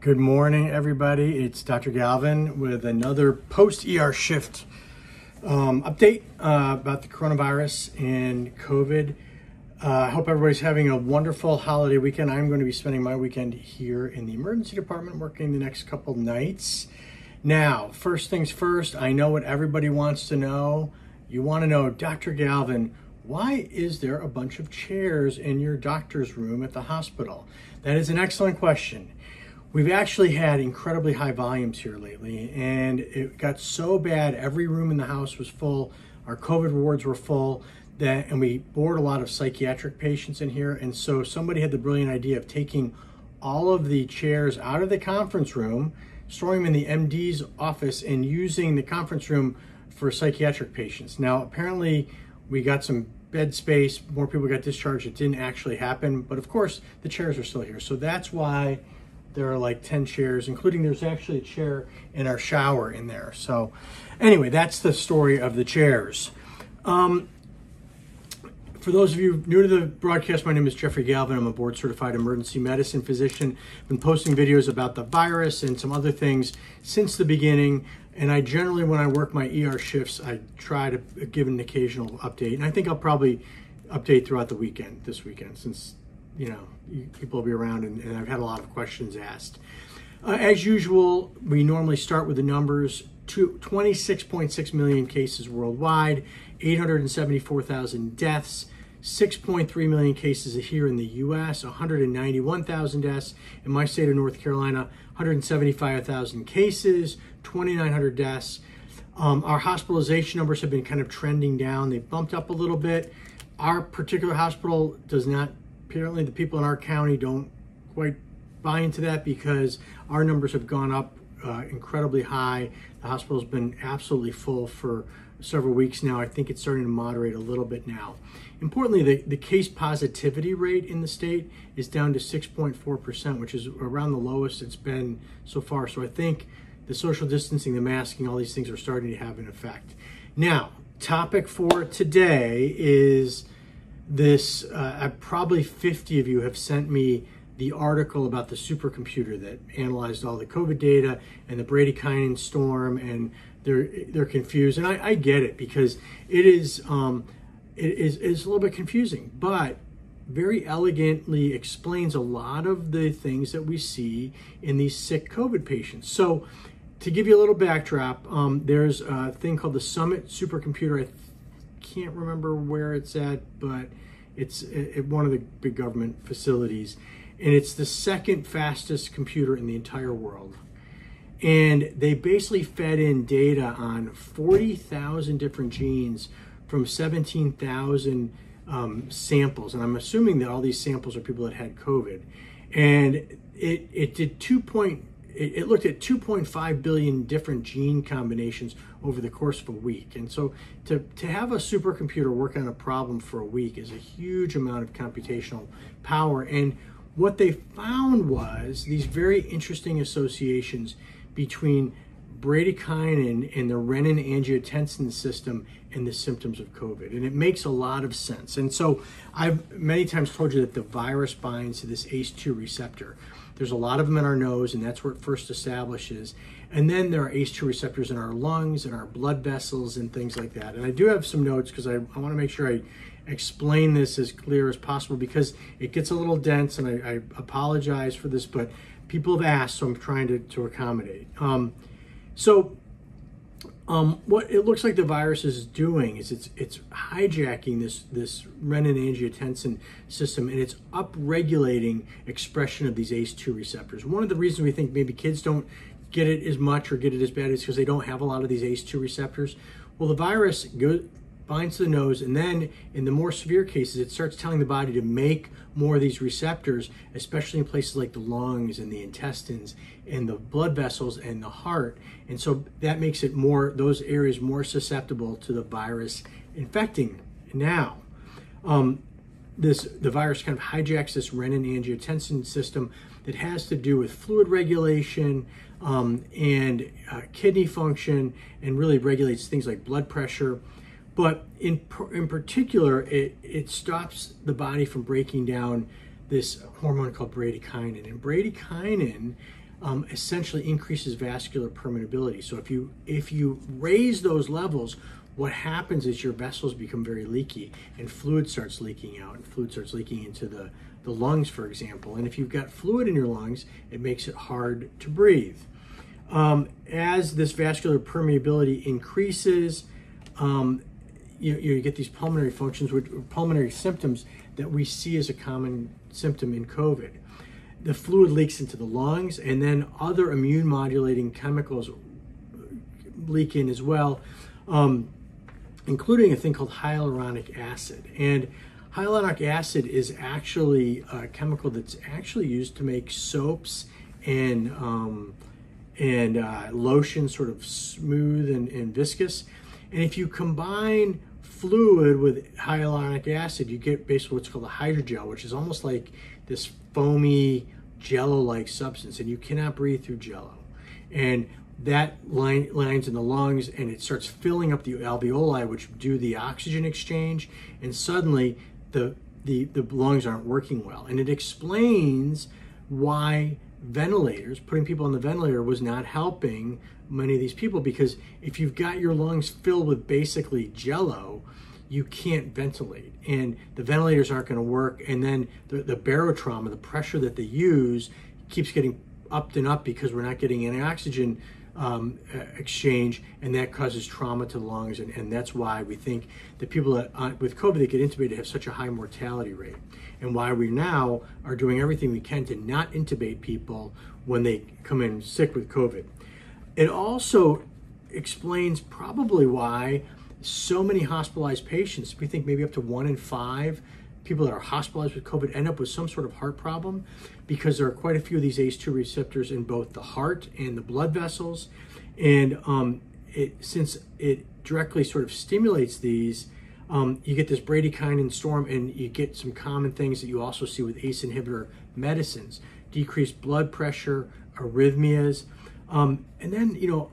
Good morning, everybody. It's Dr. Galvin with another post-ER shift update about the coronavirus and COVID. I hope everybody's having a wonderful holiday weekend. I'm going to be spending my weekend here in the emergency department working the next couple nights. Now, first things first, I know what everybody wants to know. You want to know, Dr. Galvin, why is there a bunch of chairs in your doctor's room at the hospital? That is an excellent question. We've actually had incredibly high volumes here lately, and it got so bad, every room in the house was full, our COVID wards were full, and we board a lot of psychiatric patients in here, and so somebody had the brilliant idea of taking all of the chairs out of the conference room, storing them in the MD's office, and using the conference room for psychiatric patients. Now, apparently, we got some bed space, more people got discharged, it didn't actually happen, but of course, the chairs are still here, so that's why there are like 10 chairs, including there's actually a chair in our shower in there. So anyway, that's the story of the chairs. For those of you new to the broadcast, my name is Jeffrey Galvin. I'm a board certified emergency medicine physician. I've been posting videos about the virus and some other things since the beginning. And I generally, when I work my ER shifts, I try to give an occasional update. And I think I'll probably update throughout the weekend, this weekend, since you know, people will be around, and I've had a lot of questions asked. As usual, we normally start with the numbers. 26.6 million cases worldwide, 874,000 deaths, 6.3 million cases here in the U.S., 191,000 deaths. In my state of North Carolina, 175,000 cases, 2,900 deaths. Our hospitalization numbers have been kind of trending down. They bumped up a little bit. Our particular hospital does not. Apparently the people in our county don't quite buy into that because our numbers have gone up incredibly high. The hospital's been absolutely full for several weeks now. I think it's starting to moderate a little bit now. Importantly, the case positivity rate in the state is down to 6.4%, which is around the lowest it's been so far. So I think the social distancing, the masking, all these things are starting to have an effect. Now, topic for today is this, probably 50 of you have sent me the article about the supercomputer that analyzed all the COVID data and the Bradykinin storm, and they're confused. And I get it, because it is a little bit confusing, but very elegantly explains a lot of the things that we see in these sick COVID patients. So to give you a little backdrop, there's a thing called the Summit supercomputer. I can't remember where it's at, but it's at one of the big government facilities, and it's the second fastest computer in the entire world. And they basically fed in data on 40,000 different genes from 17,000 samples, and I'm assuming that all these samples are people that had COVID. And it looked at 2.5 billion different gene combinations over the course of a week. And so to have a supercomputer work on a problem for a week is a huge amount of computational power. And what they found was these very interesting associations between bradykinin and the renin-angiotensin system and the symptoms of COVID. And it makes a lot of sense. And so I've many times told you that the virus binds to this ACE2 receptor. There's a lot of them in our nose, and that's where it first establishes. And then there are ACE2 receptors in our lungs and our blood vessels and things like that. And I do have some notes because I want to make sure I explain this as clear as possible, because it gets a little dense, and I apologize for this, but people have asked, so I'm trying to accommodate. What it looks like the virus is doing is it's hijacking this renin-angiotensin system, and it's upregulating expression of these ACE2 receptors. One of the reasons we think maybe kids don't get it as much or get it as bad is because they don't have a lot of these ACE2 receptors. Well, the virus binds to the nose, and then in the more severe cases, it starts telling the body to make more of these receptors, especially in places like the lungs and the intestines and the blood vessels and the heart. And so that makes it more, those areas more susceptible to the virus infecting. Now, the virus kind of hijacks this renin-angiotensin system that has to do with fluid regulation and kidney function, and really regulates things like blood pressure. But in particular, it stops the body from breaking down this hormone called bradykinin. And bradykinin essentially increases vascular permeability. So if you raise those levels, what happens is your vessels become very leaky and fluid starts leaking out, and fluid starts leaking into the lungs, for example. And if you've got fluid in your lungs, it makes it hard to breathe. As this vascular permeability increases, you get these pulmonary functions, which are pulmonary symptoms that we see as a common symptom in COVID. The fluid leaks into the lungs, and then other immune modulating chemicals leak in as well, including a thing called hyaluronic acid. And hyaluronic acid is actually a chemical that's actually used to make soaps and lotion, sort of smooth and viscous. And if you combine fluid with hyaluronic acid, you get basically what's called a hydrogel, which is almost like this foamy jello-like substance, and you cannot breathe through jello. And that lines in the lungs, and it starts filling up the alveoli, which do the oxygen exchange, and suddenly the lungs aren't working well. And it explains why ventilators, putting people on the ventilator, was not helping many of these people, because if you've got your lungs filled with basically jello, you can't ventilate, and the ventilators aren't going to work. And then the barotrauma, the pressure that they use, keeps getting upped and up because we're not getting any oxygen exchange, and that causes trauma to the lungs. And that's why we think that people that, with COVID that get intubated have such a high mortality rate, and why we now are doing everything we can to not intubate people when they come in sick with COVID. It also explains probably why so many hospitalized patients, we think maybe up to 1 in 5 people that are hospitalized with COVID end up with some sort of heart problem, because there are quite a few of these ACE2 receptors in both the heart and the blood vessels. And since it directly sort of stimulates these, you get this bradykinin storm, and you get some common things that you also see with ACE inhibitor medicines: decreased blood pressure, arrhythmias. And then, you know,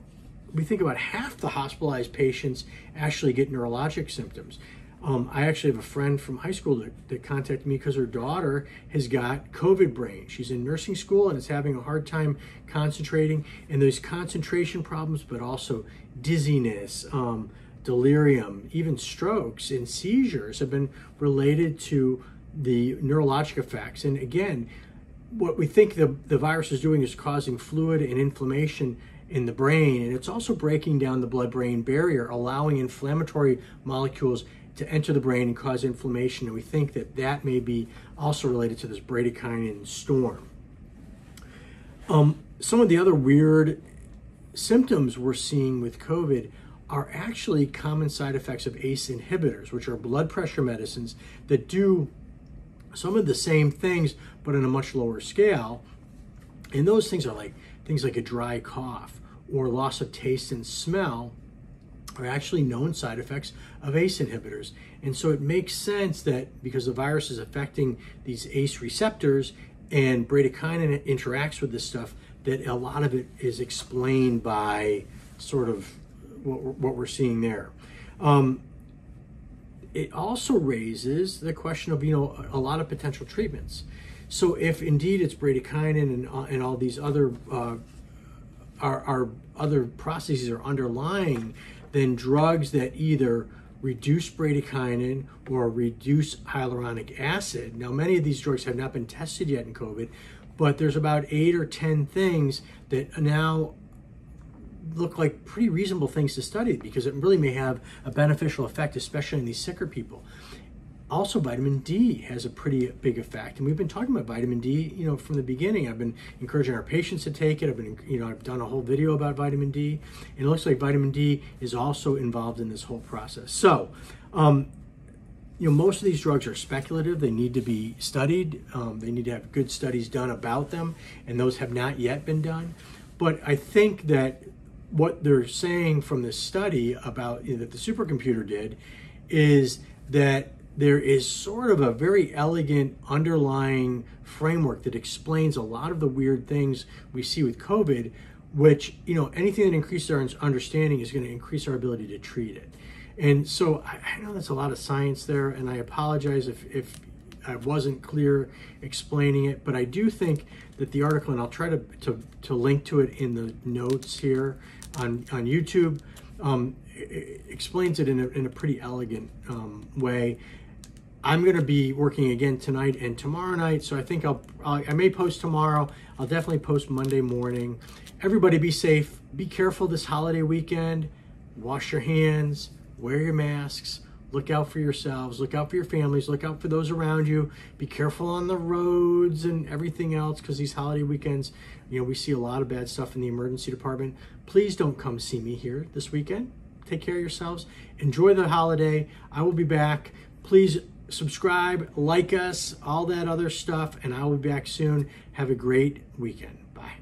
we think about half the hospitalized patients actually get neurologic symptoms. I actually have a friend from high school that contacted me because her daughter has got COVID brain. She's in nursing school and is having a hard time concentrating, and there's concentration problems, but also dizziness, delirium, even strokes and seizures have been related to the neurologic effects. And again, what we think the virus is doing is causing fluid and inflammation in the brain, and it's also breaking down the blood-brain barrier, allowing inflammatory molecules to enter the brain and cause inflammation. And we think that that may be also related to this bradykinin storm. Some of the other weird symptoms we're seeing with COVID are actually common side effects of ACE inhibitors, which are blood pressure medicines that do some of the same things, but on a much lower scale. And those things are like things like a dry cough or loss of taste and smell are actually known side effects of ACE inhibitors. And so it makes sense that because the virus is affecting these ACE receptors and bradykinin interacts with this stuff, that a lot of it is explained by sort of what we're seeing there. It also raises the question of, you know, a lot of potential treatments. So if indeed it's bradykinin and all these other our other processes are underlying, then drugs that either reduce bradykinin or reduce hyaluronic acid. Now, many of these drugs have not been tested yet in COVID, but there's about 8 or 10 things that now look like pretty reasonable things to study, because it really may have a beneficial effect, especially in these sicker people. Also, vitamin D has a pretty big effect, and we've been talking about vitamin D, you know, from the beginning. I've been encouraging our patients to take it. I've done a whole video about vitamin D, and it looks like vitamin D is also involved in this whole process. So, you know, most of these drugs are speculative. They need to be studied. They need to have good studies done about them, and those have not yet been done. But I think that what they're saying from this study about, you know, that the supercomputer did is that there is sort of a very elegant underlying framework that explains a lot of the weird things we see with COVID, which, you know, anything that increases our understanding is going to increase our ability to treat it. And so I know that's a lot of science there, and I apologize if I wasn't clear explaining it, but I do think that the article, and I'll try to link to it in the notes here on YouTube, it explains it in a pretty elegant way. I'm going to be working again tonight and tomorrow night, so I think I may post tomorrow. I'll definitely post Monday morning. Everybody be safe. Be careful this holiday weekend. Wash your hands. Wear your masks. Look out for yourselves. Look out for your families. Look out for those around you. Be careful on the roads and everything else, because these holiday weekends, you know, we see a lot of bad stuff in the emergency department. Please don't come see me here this weekend. Take care of yourselves. Enjoy the holiday. I will be back. Please subscribe, like us, all that other stuff, and I will be back soon. Have a great weekend. Bye.